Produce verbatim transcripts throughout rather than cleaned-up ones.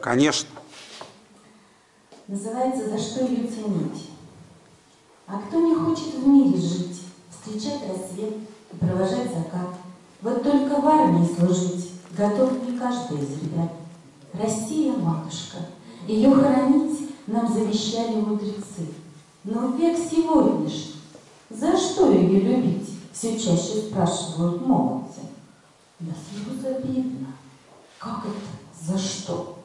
Конечно. Называется «За что ее ценить». А кто не хочет в мире жить, встречать рассвет и провожать закат? Вот только в армии служить готов не каждый из ребят. Россия, матушка, ее хоронить нам завещали мудрецы. Но в век сегодняшний, за что ее любить, все чаще спрашивают молодцы. Да сразу обидно. Как это? За что?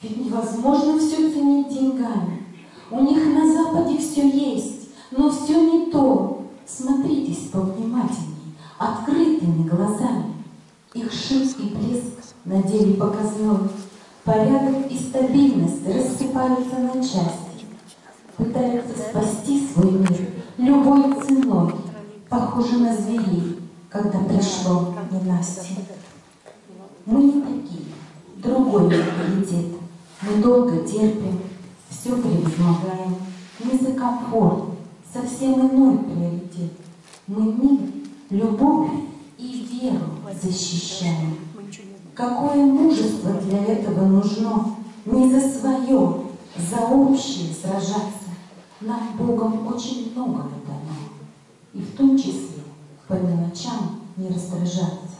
Ведь невозможно все ценить деньгами. У них на Западе все есть, но все не то. Смотритесь повнимательней, открытыми глазами. Их шик и блеск на деле показной. Порядок и стабильность рассыпаются на части. Пытаются спасти свой мир любой ценой. Похоже на зверей, когда пришло ненастье. Мы не такие, другой менталитет. Мы долго терпим, все превозмогаем. Мы за комфорт, совсем иной приоритет. Мы мир, любовь и веру защищаем. Какое мужество для этого нужно? Не за свое, за общее сражаться. Нам Богом очень много дано. И в том числе по мелочам не раздражаться.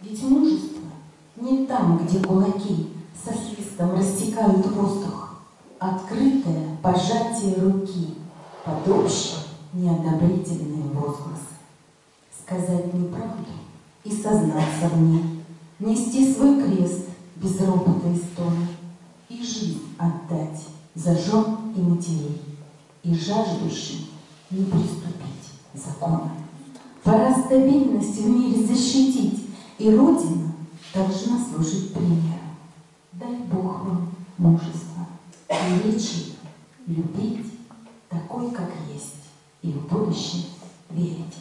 Ведь мужество не там, где кулаки со свистом растекают воздух. Открытое пожатие руки под общий неодобрительный возглас. Сказать неправду и сознаться в ней. Нести свой крест без ропота и стона. И жизнь отдать за жен и матерей. И жаждущим не приступить закона. Пора стабильность в мире защитить. И Родина должна служить примером. Дай Бог вам мужества, величия, любить такой, как есть, и в будущее верить.